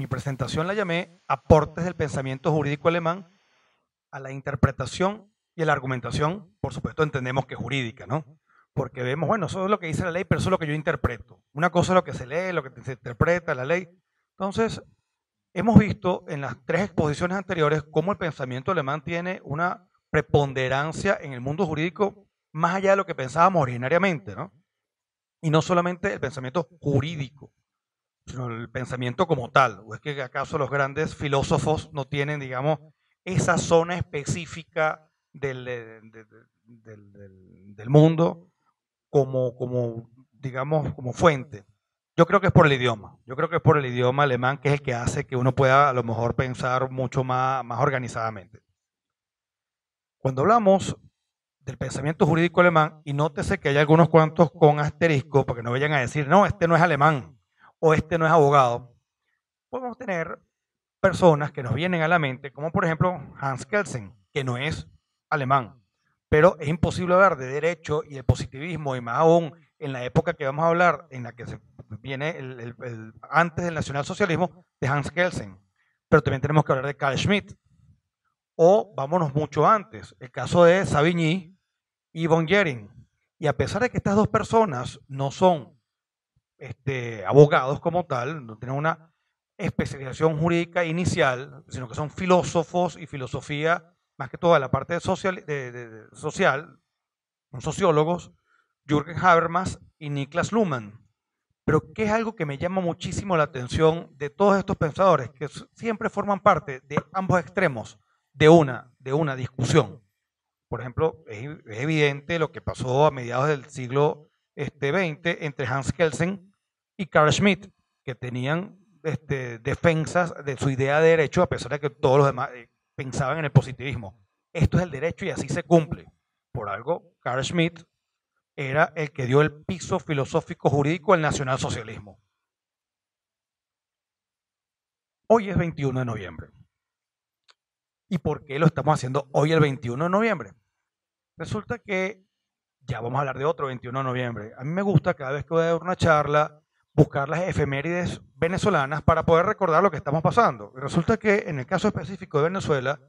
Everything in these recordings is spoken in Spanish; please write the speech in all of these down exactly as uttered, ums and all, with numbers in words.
mi presentación la llamé Aportes del pensamiento jurídico alemán a la interpretación y a la argumentación, por supuesto entendemos que jurídica, ¿no? Porque vemos, bueno, eso es lo que dice la ley, pero eso es lo que yo interpreto. Una cosa es lo que se lee, lo que se interpreta, la ley. Entonces, hemos visto en las tres exposiciones anteriores cómo el pensamiento alemán tiene una preponderancia en el mundo jurídico más allá de lo que pensábamos originariamente, ¿no? Y no solamente el pensamiento jurídico, sino el pensamiento como tal. ¿O es que acaso los grandes filósofos no tienen, digamos, esa zona específica del, del, del, del mundo como, como, digamos, como fuente? Yo creo que es por el idioma. Yo creo que es por el idioma alemán, que es el que hace que uno pueda a lo mejor pensar mucho más, más organizadamente. Cuando hablamos del pensamiento jurídico alemán, y nótese que hay algunos cuantos con asterisco, porque no vayan a decir, no, este no es alemán, o este no es abogado, podemos tener personas que nos vienen a la mente, como por ejemplo Hans Kelsen, que no es alemán, pero es imposible hablar de derecho y de positivismo, y más aún en la época que vamos a hablar, en la que se viene el, el, el, antes del nacionalsocialismo, de Hans Kelsen. Pero también tenemos que hablar de Carl Schmitt, o vámonos mucho antes, el caso de Savigny y von Gering. Y a pesar de que estas dos personas no son este, abogados como tal, no tienen una especialización jurídica inicial, sino que son filósofos y filosofía, más que todo de la parte social, de, de, de, social son sociólogos, Jürgen Habermas y Niklas Luhmann. Pero que es algo que me llama muchísimo la atención de todos estos pensadores, que siempre forman parte de ambos extremos de una, de una discusión. Por ejemplo, es, es evidente lo que pasó a mediados del siglo este, veinte entre Hans Kelsen y Carl Schmitt, que tenían este, defensas de su idea de derecho, a pesar de que todos los demás eh, pensaban en el positivismo. Esto es el derecho y así se cumple. Por algo, Carl Schmitt era el que dio el piso filosófico jurídico al nacionalsocialismo. Hoy es veintiuno de noviembre. ¿Y por qué lo estamos haciendo hoy el veintiuno de noviembre? Resulta que ya vamos a hablar de otro veintiuno de noviembre. A mí me gusta cada vez que voy a dar una charla buscar las efemérides venezolanas para poder recordar lo que estamos pasando. Resulta que en el caso específico de Venezuela,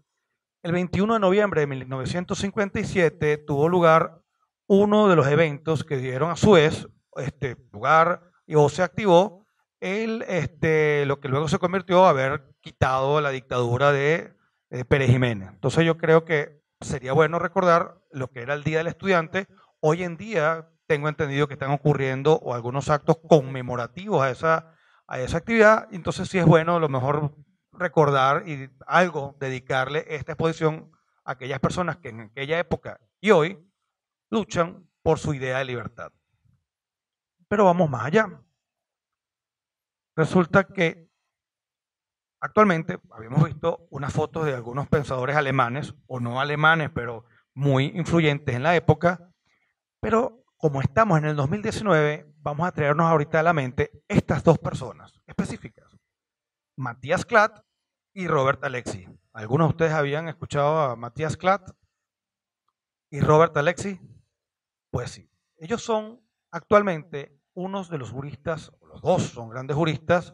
el veintiuno de noviembre de mil novecientos cincuenta y siete tuvo lugar uno de los eventos que dieron a su vez este, lugar y o se activó el, este, lo que luego se convirtió a haber quitado la dictadura de Eh, Pérez Jiménez. Entonces yo creo que sería bueno recordar lo que era el Día del Estudiante. Hoy en día tengo entendido que están ocurriendo o algunos actos conmemorativos a esa, a esa actividad, entonces sí es bueno a lo mejor recordar y algo, dedicarle esta exposición a aquellas personas que en aquella época y hoy luchan por su idea de libertad. Pero vamos más allá. Resulta que actualmente, habíamos visto unas fotos de algunos pensadores alemanes, o no alemanes, pero muy influyentes en la época, pero como estamos en el dos mil diecinueve, vamos a traernos ahorita a la mente estas dos personas específicas, Matthias Klatt y Robert Alexy. ¿Algunos de ustedes habían escuchado a Matthias Klatt y Robert Alexy? Pues sí, ellos son actualmente unos de los juristas, o los dos son grandes juristas,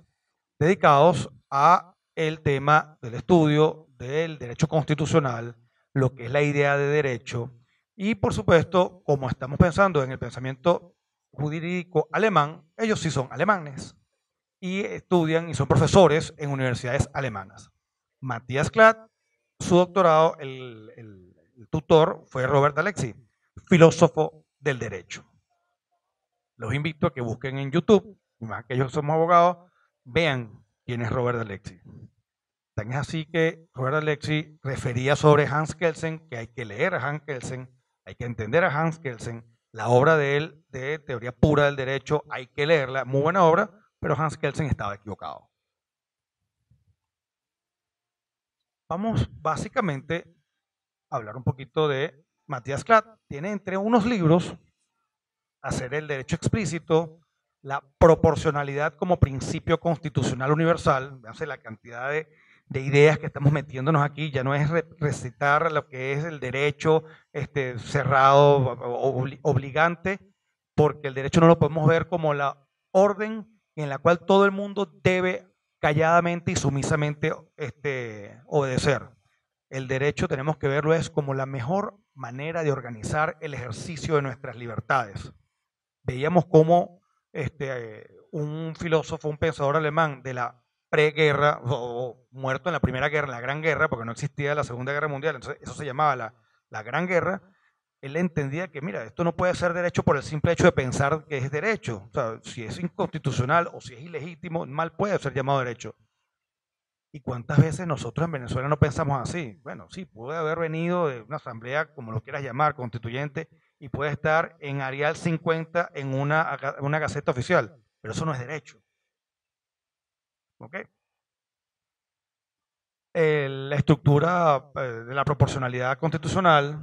dedicados a el tema del estudio del derecho constitucional, lo que es la idea de derecho, y por supuesto, como estamos pensando en el pensamiento jurídico alemán, ellos sí son alemanes, y estudian y son profesores en universidades alemanas. Matthias Klatt, su doctorado, el, el, el tutor fue Robert Alexy, filósofo del derecho. Los invito a que busquen en YouTube, más que ellos somos abogados, vean quién es Robert Alexy. Tan es así que Robert Alexy refería sobre Hans Kelsen, que hay que leer a Hans Kelsen, hay que entender a Hans Kelsen, la obra de él, de teoría pura del derecho, hay que leerla, muy buena obra, pero Hans Kelsen estaba equivocado. Vamos básicamente a hablar un poquito de Matthias Klatt. Tiene entre unos libros, Hacer el derecho explícito, la proporcionalidad como principio constitucional universal, hace la cantidad de, de ideas que estamos metiéndonos aquí, ya no es recitar lo que es el derecho este, cerrado, obli obligante, porque el derecho no lo podemos ver como la orden en la cual todo el mundo debe calladamente y sumisamente este, obedecer. El derecho tenemos que verlo es como la mejor manera de organizar el ejercicio de nuestras libertades. Veíamos cómo este, un filósofo, un pensador alemán de la preguerra, o, o muerto en la primera guerra, en la Gran Guerra, porque no existía la Segunda Guerra Mundial, entonces eso se llamaba la, la Gran Guerra, él entendía que, mira, esto no puede ser derecho por el simple hecho de pensar que es derecho. O sea, si es inconstitucional o si es ilegítimo, mal puede ser llamado derecho. ¿Y cuántas veces nosotros en Venezuela no pensamos así? Bueno, sí, puede haber venido de una asamblea, como lo quieras llamar, constituyente, y puede estar en Arial cincuenta en una, una gaceta oficial, pero eso no es derecho. ¿Ok? Eh, la estructura eh, de la proporcionalidad constitucional,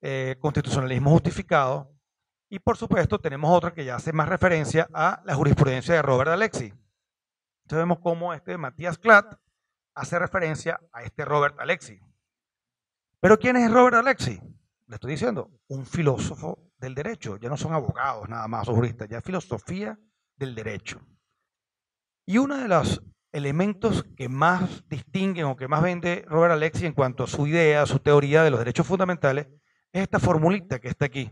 eh, constitucionalismo justificado, y por supuesto tenemos otra que ya hace más referencia a la jurisprudencia de Robert Alexy. Entonces vemos cómo este Matthias Klatt hace referencia a este Robert Alexy. ¿Pero quién es Robert Alexy? Le estoy diciendo, un filósofo del derecho. Ya no son abogados nada más o juristas, ya filosofía del derecho. Y uno de los elementos que más distinguen o que más vende Robert Alexy en cuanto a su idea, su teoría de los derechos fundamentales, es esta formulita que está aquí.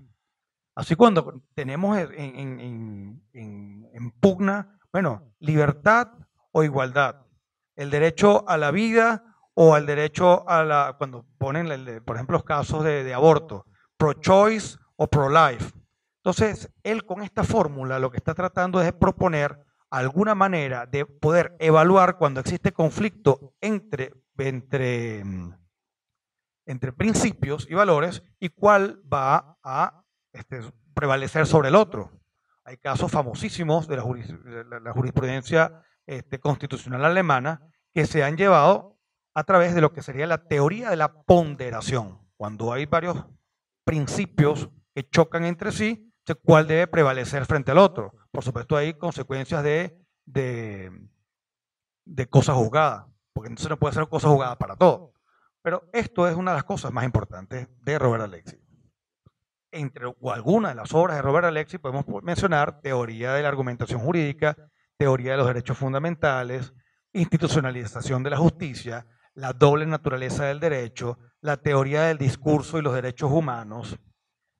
Así cuando tenemos en, en, en, en, en pugna, bueno, libertad o igualdad, el derecho a la vida o al derecho a la, cuando ponen, por ejemplo, los casos de, de aborto, pro-choice o pro-life. Entonces, él con esta fórmula lo que está tratando es de proponer alguna manera de poder evaluar cuando existe conflicto entre, entre, entre principios y valores y cuál va a este, prevalecer sobre el otro. Hay casos famosísimos de la, juris, de la jurisprudencia este, constitucional alemana que se han llevado a través de lo que sería la teoría de la ponderación. Cuando hay varios principios que chocan entre sí, ¿cuál debe prevalecer frente al otro? Por supuesto hay consecuencias de, de, de cosas juzgadas, porque entonces no puede ser cosa juzgada para todo. Pero esto es una de las cosas más importantes de Robert Alexy. Entre algunas de las obras de Robert Alexy podemos mencionar teoría de la argumentación jurídica, teoría de los derechos fundamentales, institucionalización de la justicia, la doble naturaleza del derecho, la teoría del discurso y los derechos humanos,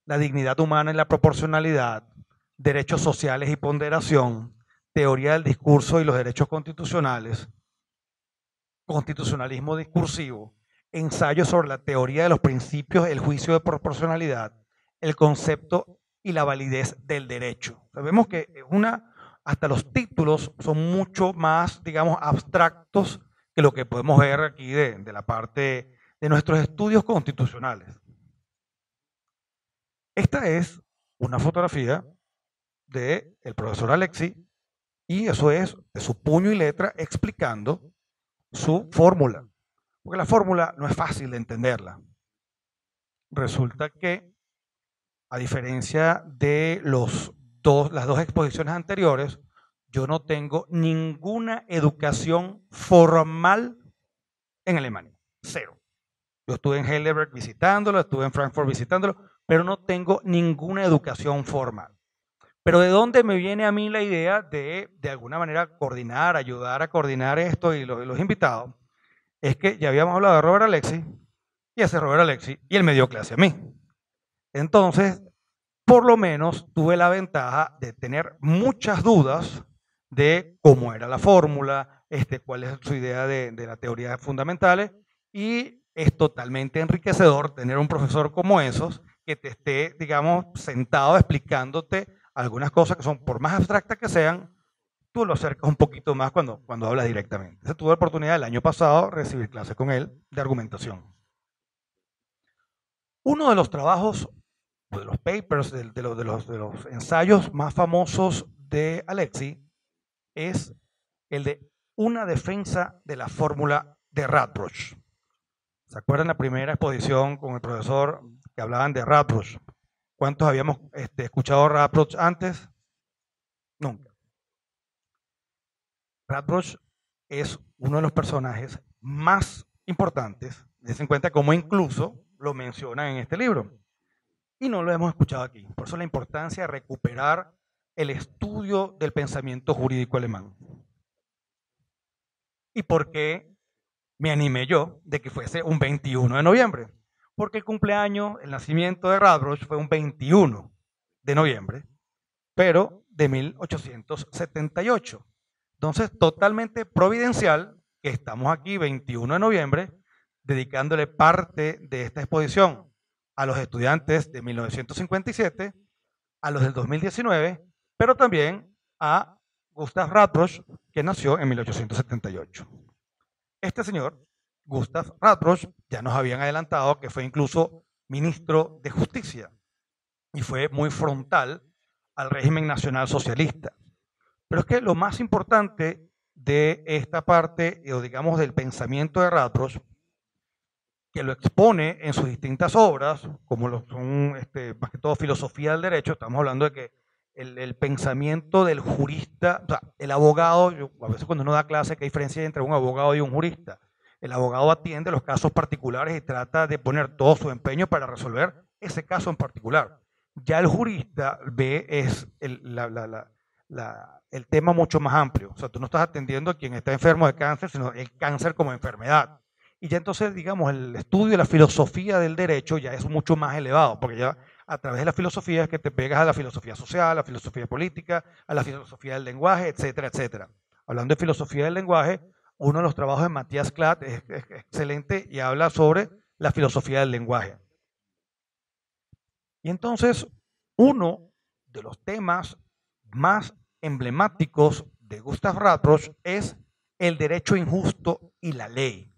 la dignidad humana y la proporcionalidad, derechos sociales y ponderación, teoría del discurso y los derechos constitucionales, constitucionalismo discursivo, ensayos sobre la teoría de los principios, el juicio de proporcionalidad, el concepto y la validez del derecho. Sabemos que una, hasta los títulos son mucho más, digamos, abstractos que lo que podemos ver aquí de, de la parte de nuestros estudios constitucionales. Esta es una fotografía del profesor Alexy y eso es de su puño y letra explicando su fórmula, porque la fórmula no es fácil de entenderla. Resulta que, a diferencia de los dos, las dos exposiciones anteriores, yo no tengo ninguna educación formal en Alemania, cero. Yo estuve en Heidelberg visitándolo, estuve en Frankfurt visitándolo, pero no tengo ninguna educación formal. Pero ¿de dónde me viene a mí la idea de, de alguna manera, coordinar, ayudar a coordinar esto y los, los invitados? Es que ya habíamos hablado de Robert Alexy, y ese Robert Alexy, y él me dio clase a mí. Entonces, por lo menos tuve la ventaja de tener muchas dudas de cómo era la fórmula, este, cuál es su idea de, de las teorías fundamentales, y es totalmente enriquecedor tener un profesor como esos, que te esté, digamos, sentado explicándote algunas cosas que son, por más abstractas que sean, tú lo acercas un poquito más cuando, cuando hablas directamente. Entonces, tuve la oportunidad el año pasado de recibir clases con él de argumentación. Uno de los trabajos, de los papers, de, de, los, de, los, de los ensayos más famosos de Alexy, es el de una defensa de la fórmula de Radbruch. ¿Se acuerdan la primera exposición con el profesor que hablaban de Radbruch? ¿Cuántos habíamos este, escuchado Radbruch antes? Nunca. Radbruch es uno de los personajes más importantes, dense en cuenta como incluso lo mencionan en este libro. Y no lo hemos escuchado aquí. Por eso la importancia de recuperar el estudio del pensamiento jurídico alemán. ¿Y por qué me animé yo de que fuese un veintiuno de noviembre? Porque el cumpleaños, el nacimiento de Radbruch fue un veintiuno de noviembre, pero de mil ochocientos setenta y ocho. Entonces, totalmente providencial que estamos aquí veintiuno de noviembre dedicándole parte de esta exposición a los estudiantes de mil novecientos cincuenta y siete, a los del dos mil diecinueve, pero también a Gustav Radbruch, que nació en mil ochocientos setenta y ocho. Este señor, Gustav Radbruch, ya nos habían adelantado que fue incluso ministro de Justicia y fue muy frontal al régimen nacional socialista. Pero es que lo más importante de esta parte, o digamos del pensamiento de Radbruch, que lo expone en sus distintas obras, como lo son este, más que todo filosofía del derecho, estamos hablando de que el, el pensamiento del jurista, o sea, el abogado, yo, a veces cuando uno da clase, ¿qué diferencia hay entre un abogado y un jurista? El abogado atiende los casos particulares y trata de poner todo su empeño para resolver ese caso en particular. Ya el jurista ve es el, la, la, la, la, el tema mucho más amplio. O sea, tú no estás atendiendo a quien está enfermo de cáncer, sino el cáncer como enfermedad. Y ya entonces, digamos, el estudio de la filosofía del derecho ya es mucho más elevado, porque ya a través de la filosofía es que te pegas a la filosofía social, a la filosofía política, a la filosofía del lenguaje, etcétera, etcétera. Hablando de filosofía del lenguaje, uno de los trabajos de Matthias Klatt es, es excelente y habla sobre la filosofía del lenguaje. Y entonces, uno de los temas más emblemáticos de Gustav Radbruch es el derecho injusto y la ley.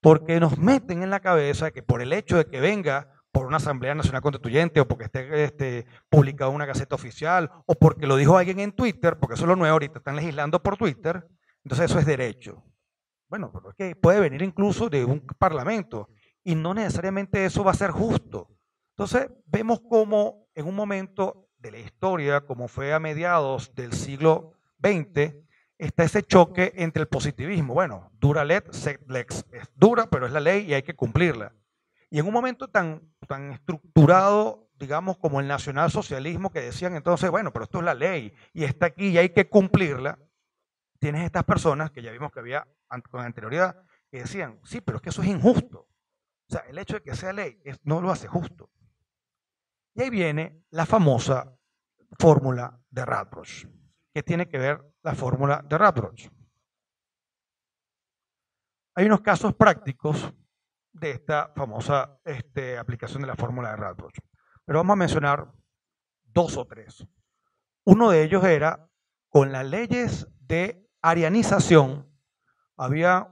Porque nos meten en la cabeza que por el hecho de que venga por una Asamblea Nacional Constituyente o porque esté este, publicado en una gaceta oficial o porque lo dijo alguien en Twitter, porque eso es lo nuevo, ahorita están legislando por Twitter, entonces eso es derecho. Bueno, pero es que puede venir incluso de un parlamento y no necesariamente eso va a ser justo. Entonces vemos cómo en un momento de la historia, como fue a mediados del siglo veinte, está ese choque entre el positivismo. Bueno, dura let, sed lex. Es dura, pero es la ley y hay que cumplirla. Y en un momento tan, tan estructurado, digamos, como el nacionalsocialismo, que decían entonces, bueno, pero esto es la ley y está aquí y hay que cumplirla, tienes estas personas que ya vimos que había con anterioridad, que decían, sí, pero es que eso es injusto. O sea, el hecho de que sea ley es, no lo hace justo. Y ahí viene la famosa fórmula de Radbruch. ¿Qué tiene que ver la fórmula de Radbruch? Hay unos casos prácticos de esta famosa este, aplicación de la fórmula de Radbruch, pero vamos a mencionar dos o tres. Uno de ellos era con las leyes de arianización. Había,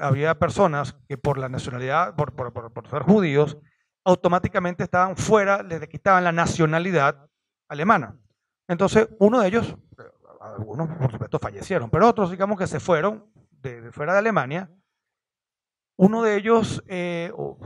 había personas que por la nacionalidad, por, por, por, por ser judíos, automáticamente estaban fuera, les quitaban la nacionalidad alemana. Entonces, uno de ellos, algunos por supuesto fallecieron, pero otros digamos que se fueron de, de fuera de Alemania. Uno de ellos, eh, oh,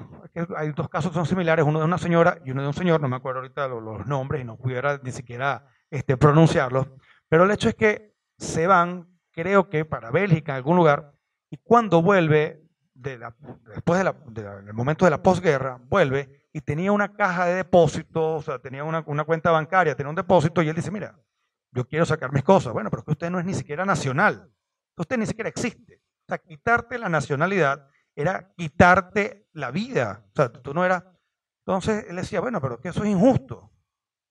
hay dos casos que son similares, uno de una señora y uno de un señor, no me acuerdo ahorita los, los nombres y no pudiera ni siquiera este, pronunciarlos, pero el hecho es que se van, creo que para Bélgica en algún lugar, y cuando vuelve, de la, después del de de de momento de la posguerra, vuelve y tenía una caja de depósito, o sea, tenía una, una cuenta bancaria, tenía un depósito, y él dice, mira, yo quiero sacar mis cosas. Bueno, pero es que usted no es ni siquiera nacional, usted ni siquiera existe. O sea, quitarte la nacionalidad era quitarte la vida, o sea, tú no eras. Entonces, él decía, bueno, pero que eso es injusto.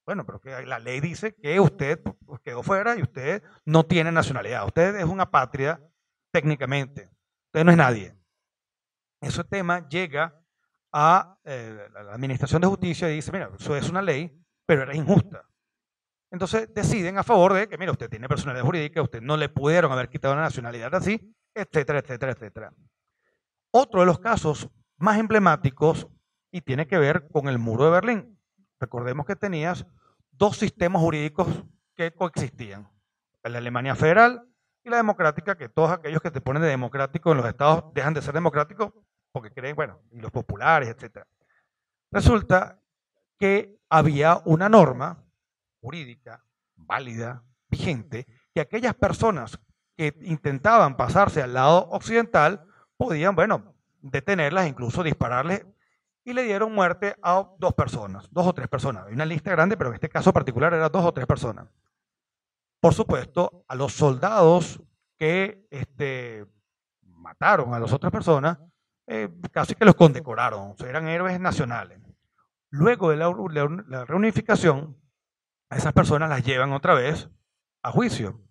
Bueno, pero que la ley dice que usted quedó fuera y usted no tiene nacionalidad, usted es una apátrida técnicamente, usted no es nadie. Ese tema llega a eh, la Administración de Justicia y dice, mira, eso es una ley, pero era injusta. Entonces deciden a favor de que, mira, usted tiene personalidad jurídica, usted no le pudieron haber quitado la nacionalidad así, etcétera, etcétera, etcétera. Otro de los casos más emblemáticos y tiene que ver con el Muro de Berlín. Recordemos que tenías dos sistemas jurídicos que coexistían, la Alemania federal y la democrática, que todos aquellos que te ponen de democrático en los estados dejan de ser democráticos, que creen, bueno, y los populares, etcétera. Resulta que había una norma jurídica, válida, vigente, que aquellas personas que intentaban pasarse al lado occidental podían, bueno, detenerlas, incluso dispararles, y le dieron muerte a dos personas, dos o tres personas. Hay una lista grande, pero en este caso particular eran dos o tres personas. Por supuesto, a los soldados que este, mataron a las otras personas, eh, casi que los condecoraron, o sea, eran héroes nacionales. Luego de la, la, la reunificación, a esas personas las llevan otra vez a juicio.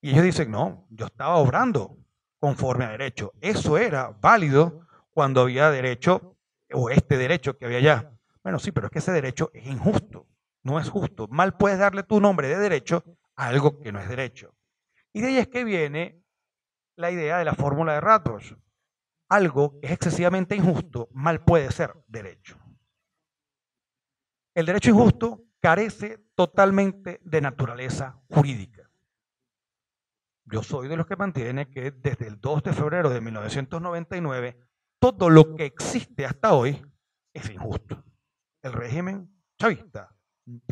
Y ellos dicen, no, yo estaba obrando conforme a derecho. Eso era válido cuando había derecho, o este derecho que había allá. Bueno, sí, pero es que ese derecho es injusto, no es justo. Mal puedes darle tu nombre de derecho a algo que no es derecho. Y de ahí es que viene la idea de la fórmula de Radbruch. Algo que es excesivamente injusto, mal puede ser derecho. El derecho injusto carece totalmente de naturaleza jurídica. Yo soy de los que mantiene que desde el dos de febrero de mil novecientos noventa y nueve, todo lo que existe hasta hoy es injusto. El régimen chavista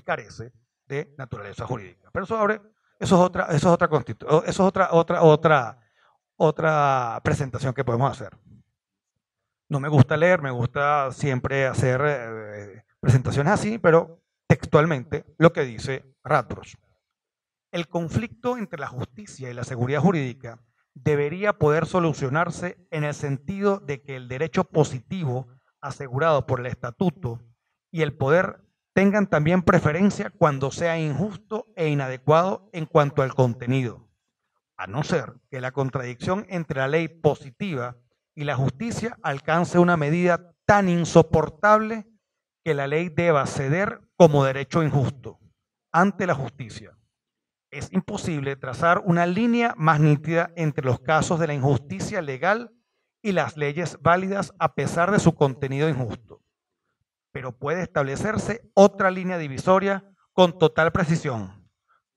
carece de naturaleza jurídica. Pero eso abre, eso es otra, eso es otra constitución, eso es otra, otra, otra, otra presentación que podemos hacer. No me gusta leer, me gusta siempre hacer eh, presentaciones así, pero textualmente lo que dice Radbruch. El conflicto entre la justicia y la seguridad jurídica debería poder solucionarse en el sentido de que el derecho positivo asegurado por el estatuto y el poder tengan también preferencia cuando sea injusto e inadecuado en cuanto al contenido, a no ser que la contradicción entre la ley positiva y la justicia alcance una medida tan insoportable que la ley deba ceder como derecho injusto ante la justicia. Es imposible trazar una línea más nítida entre los casos de la injusticia legal y las leyes válidas a pesar de su contenido injusto, pero puede establecerse otra línea divisoria con total precisión,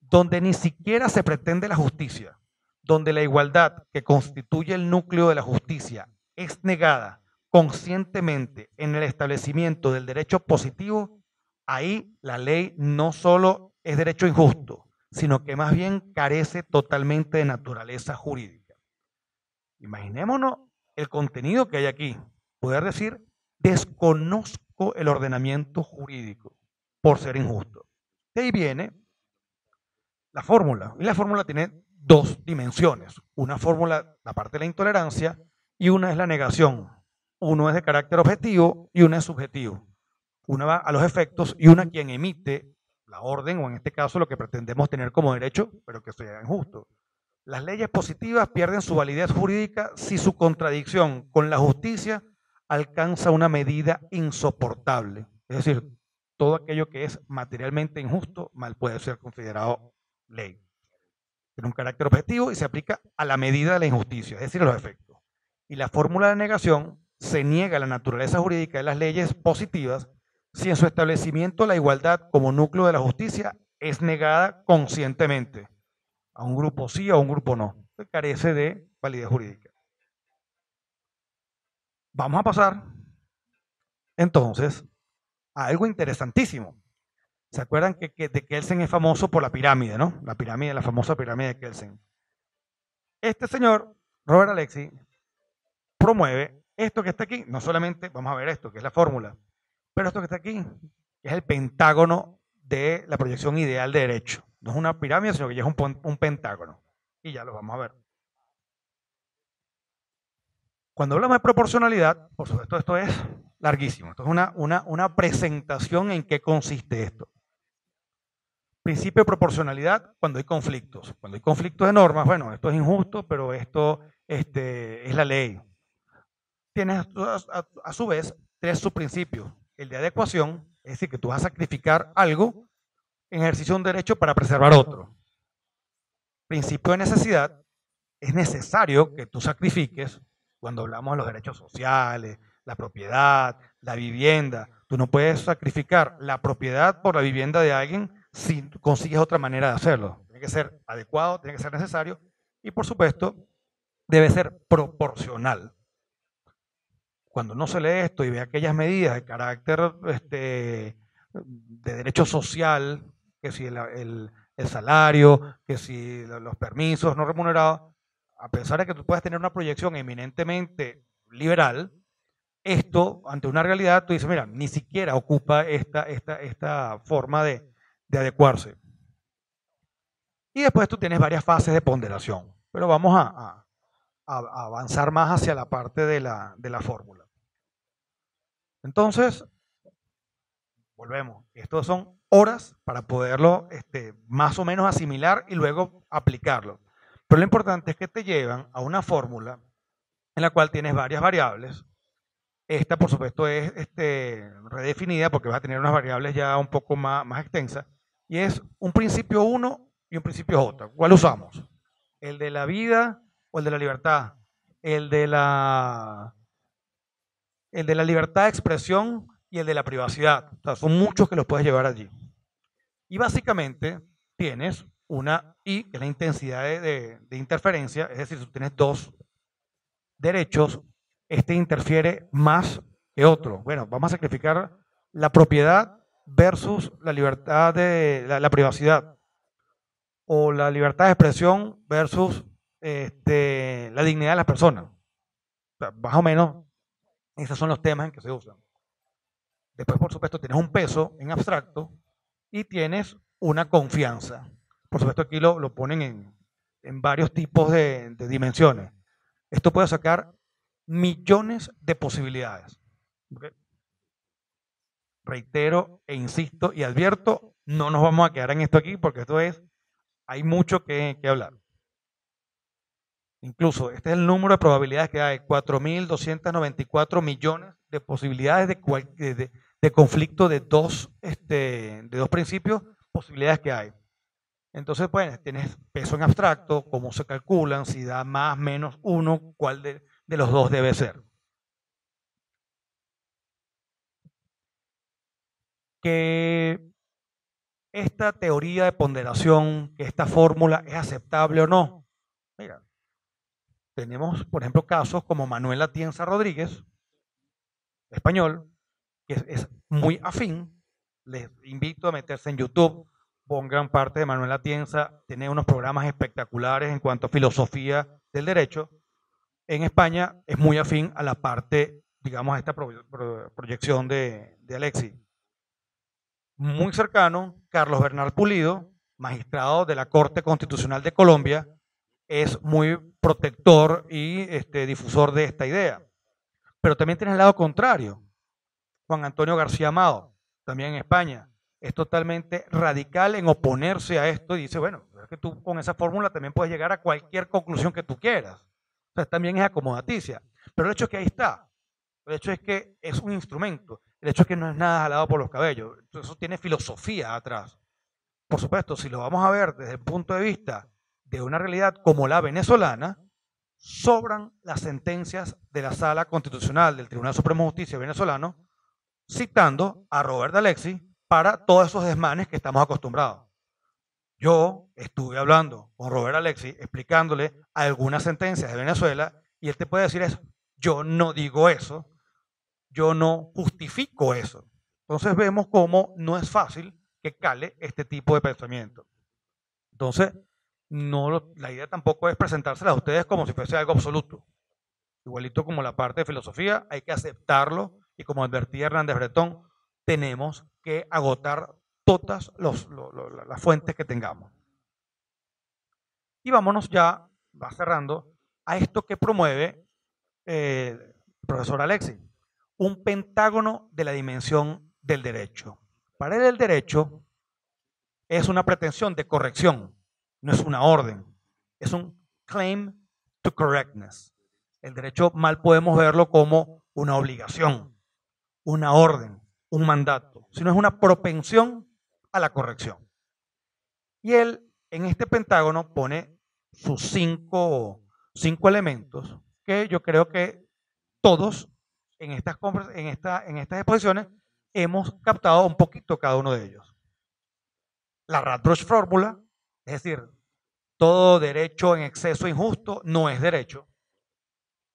donde ni siquiera se pretende la justicia, donde la igualdad que constituye el núcleo de la justicia es negada conscientemente en el establecimiento del derecho positivo. Ahí la ley no solo es derecho injusto, sino que más bien carece totalmente de naturaleza jurídica. Imaginémonos el contenido que hay aquí. Poder decir, desconozco el ordenamiento jurídico por ser injusto. De ahí viene la fórmula. Y la fórmula tiene dos dimensiones. Una fórmula, la parte de la intolerancia, y una es la negación. Uno es de carácter objetivo y uno es subjetivo. Una va a los efectos y una quien emite la orden, o en este caso lo que pretendemos tener como derecho, pero que sea injusto. Las leyes positivas pierden su validez jurídica si su contradicción con la justicia alcanza una medida insoportable. Es decir, todo aquello que es materialmente injusto mal puede ser considerado ley. Tiene un carácter objetivo y se aplica a la medida de la injusticia, es decir, a los efectos. Y la fórmula de negación se niega a la naturaleza jurídica de las leyes positivas si en su establecimiento la igualdad como núcleo de la justicia es negada conscientemente. A un grupo sí, a un grupo no. Carece de validez jurídica. Vamos a pasar, entonces, a algo interesantísimo. ¿Se acuerdan que, que de Kelsen es famoso por la pirámide, no? La pirámide, la famosa pirámide de Kelsen. Este señor, Robert Alexy, promueve esto que está aquí. No solamente, vamos a ver esto, que es la fórmula. Pero esto que está aquí es el pentágono de la proyección ideal de derecho. No es una pirámide, sino que ya es un, un pentágono. Y ya lo vamos a ver. Cuando hablamos de proporcionalidad, por supuesto esto es larguísimo. Esto es una, una, una presentación en qué consiste esto. Principio de proporcionalidad cuando hay conflictos. Cuando hay conflictos de normas, bueno, esto es injusto, pero esto este, es la ley. Tienes a, a, a su vez tres subprincipios. El de adecuación, es decir, que tú vas a sacrificar algo en ejercicio de un derecho para preservar otro. Principio de necesidad, es necesario que tú sacrifiques, cuando hablamos de los derechos sociales, la propiedad, la vivienda, tú no puedes sacrificar la propiedad por la vivienda de alguien si consigues otra manera de hacerlo. Tiene que ser adecuado, tiene que ser necesario y por supuesto debe ser proporcional. Cuando no se lee esto y ve aquellas medidas de carácter este, de derecho social, que si el, el, el salario, que si los permisos no remunerados, a pesar de que tú puedas tener una proyección eminentemente liberal, esto, ante una realidad, tú dices, mira, ni siquiera ocupa esta, esta, esta forma de, de adecuarse. Y después tú tienes varias fases de ponderación, pero vamos a, a, a, a avanzar más hacia la parte de la, de la fórmula. Entonces, volvemos. Estos son horas para poderlo este, más o menos asimilar y luego aplicarlo. Pero lo importante es que te llevan a una fórmula en la cual tienes varias variables. Esta, por supuesto, es este, redefinida porque vas a tener unas variables ya un poco más, más extensas. Y es un principio uno y un principio J. ¿Cuál usamos? ¿El de la vida o el de la libertad? El de la, el de la libertad de expresión y el de la privacidad. O sea, son muchos que los puedes llevar allí. Y básicamente tienes una I, que es la intensidad de, de, de interferencia. Es decir, si tienes dos derechos, este interfiere más que otro. Bueno, vamos a sacrificar la propiedad versus la libertad de la, la privacidad, o la libertad de expresión versus este, la dignidad de las personas. O sea, más o menos esos son los temas en que se usan. Después, por supuesto, tienes un peso en abstracto y tienes una confianza. Por supuesto, aquí lo, lo ponen en, en varios tipos de, de dimensiones. Esto puede sacar millones de posibilidades. ¿Okay? Reitero e insisto y advierto, no nos vamos a quedar en esto aquí porque esto es, hay mucho que, que hablar. Incluso, este es el número de probabilidades que hay, cuatro mil doscientos noventa y cuatro millones de posibilidades de, cual, de, de, de conflicto de dos, este, de dos principios, posibilidades que hay. Entonces, pues, tienes peso en abstracto, cómo se calculan, si da más, menos, uno, cuál de, de los dos debe ser. Que esta teoría de ponderación, que esta fórmula es aceptable o no. Mira, tenemos, por ejemplo, casos como Manuel Atienza Rodríguez, español, que es, es muy afín. Les invito a meterse en YouTube. Pongan parte de Manuel Atienza, tiene unos programas espectaculares en cuanto a filosofía del derecho. En España es muy afín a la parte, digamos, a esta pro, pro, proyección de, de Alexy. Muy cercano, Carlos Bernal Pulido, magistrado de la Corte Constitucional de Colombia, es muy protector y este, difusor de esta idea. Pero también tiene el lado contrario. Juan Antonio García Amado, también en España, es totalmente radical en oponerse a esto y dice, bueno, es que tú con esa fórmula también puedes llegar a cualquier conclusión que tú quieras. O sea, también es acomodaticia. Pero el hecho es que ahí está. El hecho es que es un instrumento. El hecho es que no es nada jalado por los cabellos. Entonces, eso tiene filosofía atrás. Por supuesto, si lo vamos a ver desde el punto de vista de una realidad como la venezolana, sobran las sentencias de la Sala Constitucional del Tribunal Supremo de Justicia venezolano citando a Robert Alexy para todos esos desmanes que estamos acostumbrados. Yo estuve hablando con Robert Alexy, explicándole algunas sentencias de Venezuela, y él te puede decir eso. Yo no digo eso, yo no justifico eso. Entonces vemos cómo no es fácil que cale este tipo de pensamiento. Entonces, no lo, la idea tampoco es presentársela a ustedes como si fuese algo absoluto. Igualito como la parte de filosofía, hay que aceptarlo, y como advertía Hernández Bretón, tenemos que agotar todas los, los, los, las fuentes que tengamos. Y vámonos ya, va cerrando, a esto que promueve eh, el profesor Alexy, un pentágono de la dimensión del derecho. Para él el derecho es una pretensión de corrección, no es una orden, es un claim to correctness. El derecho mal podemos verlo como una obligación, una orden, un mandato, sino es una propensión a la corrección. Y él en este pentágono pone sus cinco, cinco elementos que yo creo que todos en estas, en, esta, en estas exposiciones hemos captado un poquito cada uno de ellos. La Radbruch fórmula, es decir, todo derecho en exceso injusto no es derecho.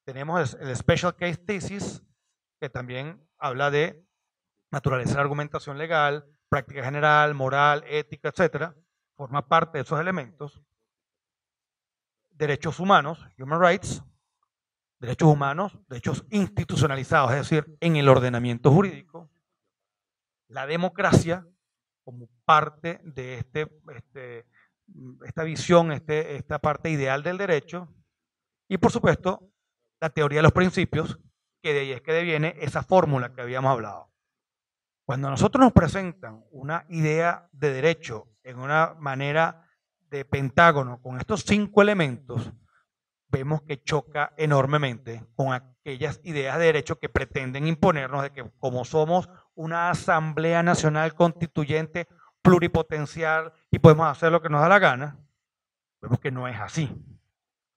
Tenemos el Special Case Thesis, que también habla de naturaleza de la argumentación legal, práctica general, moral, ética, etcétera, forma parte de esos elementos. Derechos humanos, human rights, derechos humanos, derechos institucionalizados, es decir, en el ordenamiento jurídico. La democracia, como parte de este, este, esta visión, este, esta parte ideal del derecho. Y por supuesto, la teoría de los principios, que de ahí es que deviene esa fórmula que habíamos hablado. Cuando a nosotros nos presentan una idea de derecho en una manera de pentágono con estos cinco elementos, vemos que choca enormemente con aquellas ideas de derecho que pretenden imponernos de que como somos una asamblea nacional constituyente pluripotencial y podemos hacer lo que nos da la gana, vemos que no es así.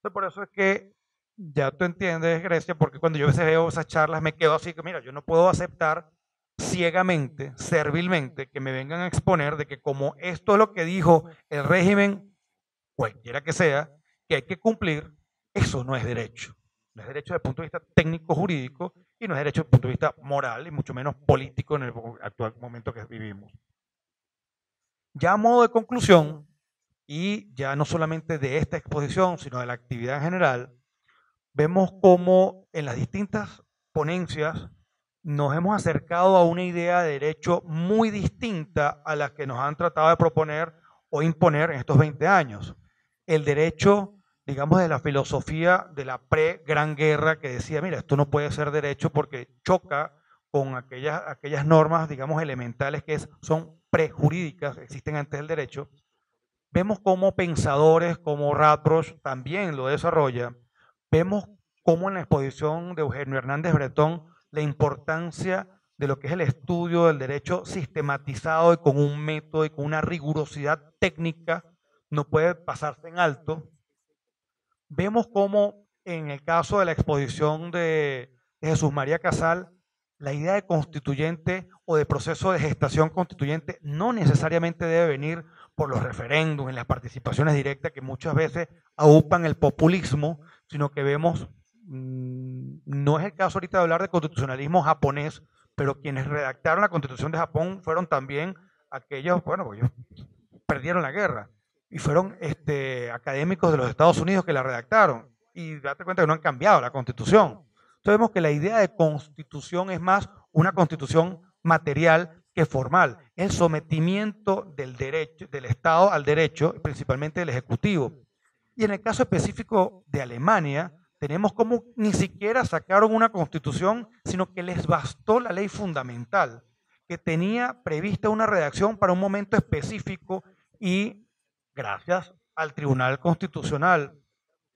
Entonces, por eso es que ya tú entiendes, Grecia, porque cuando yo a veces veo esas charlas me quedo así, que mira, yo no puedo aceptar ciegamente, servilmente, que me vengan a exponer de que como esto es lo que dijo el régimen, cualquiera que sea, que hay que cumplir, eso no es derecho. No es derecho desde el punto de vista técnico-jurídico y no es derecho desde el punto de vista moral y mucho menos político en el actual momento que vivimos. Ya a modo de conclusión, y ya no solamente de esta exposición, sino de la actividad en general, vemos cómo en las distintas ponencias nos hemos acercado a una idea de derecho muy distinta a la que nos han tratado de proponer o imponer en estos veinte años. El derecho, digamos, de la filosofía de la pre-Gran Guerra que decía, mira, esto no puede ser derecho porque choca con aquellas, aquellas normas, digamos, elementales que es, son prejurídicas, existen antes del derecho. Vemos cómo pensadores como Radbruch también lo desarrolla. Vemos cómo en la exposición de Eugenio Hernández Bretón la importancia de lo que es el estudio del derecho sistematizado y con un método y con una rigurosidad técnica no puede pasarse en alto. Vemos cómo en el caso de la exposición de Jesús María Casal, la idea de constituyente o de proceso de gestación constituyente no necesariamente debe venir por los referéndums, en las participaciones directas que muchas veces aupan el populismo, sino que vemos, mmm, no es el caso ahorita de hablar de constitucionalismo japonés, pero quienes redactaron la Constitución de Japón fueron también aquellos, bueno, ellos perdieron la guerra. Y fueron este, académicos de los Estados Unidos que la redactaron. Y date cuenta que no han cambiado la Constitución. Entonces vemos que la idea de Constitución es más una Constitución material que formal. El sometimiento del derecho, del Estado al derecho, principalmente del Ejecutivo. Y en el caso específico de Alemania, tenemos como ni siquiera sacaron una Constitución, sino que les bastó la ley fundamental, que tenía prevista una redacción para un momento específico y gracias al Tribunal Constitucional,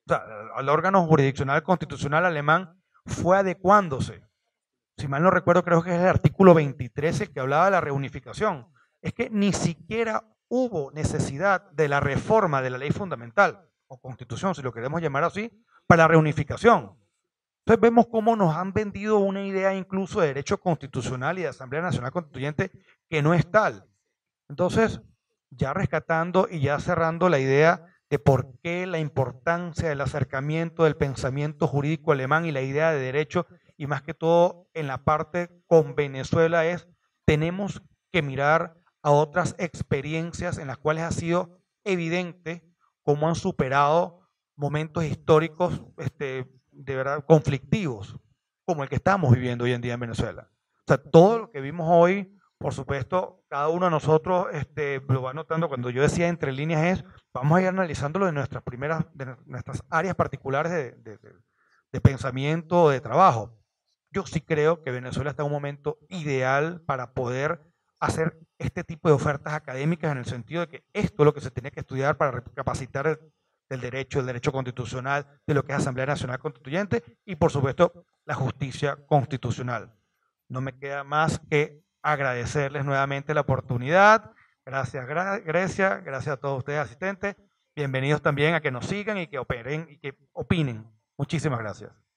o sea, al órgano jurisdiccional constitucional alemán, fue adecuándose. Si mal no recuerdo, creo que es el artículo veintitrés el que hablaba de la reunificación. Es que ni siquiera hubo necesidad de la reforma de la ley fundamental, o constitución, si lo queremos llamar así, para la reunificación. Entonces vemos cómo nos han vendido una idea incluso de derecho constitucional y de Asamblea Nacional Constituyente que no es tal. Entonces, ya rescatando y ya cerrando la idea de por qué la importancia del acercamiento del pensamiento jurídico alemán y la idea de derecho, y más que todo en la parte con Venezuela, es tenemos que mirar a otras experiencias en las cuales ha sido evidente cómo han superado momentos históricos este, de verdad conflictivos, como el que estamos viviendo hoy en día en Venezuela. O sea, todo lo que vimos hoy, por supuesto, cada uno de nosotros este, lo va notando. Cuando yo decía entre líneas es, vamos a ir analizándolo de nuestras primeras, de nuestras áreas particulares de, de, de, de pensamiento o de trabajo. Yo sí creo que Venezuela está en un momento ideal para poder hacer este tipo de ofertas académicas en el sentido de que esto es lo que se tiene que estudiar para recapacitar el, del derecho, el derecho constitucional, de lo que es Asamblea Nacional Constituyente y, por supuesto, la justicia constitucional. No me queda más que agradecerles nuevamente la oportunidad. Gracias Grecia, gracias a todos ustedes asistentes, bienvenidos también a que nos sigan y que operen y que opinen. Muchísimas gracias.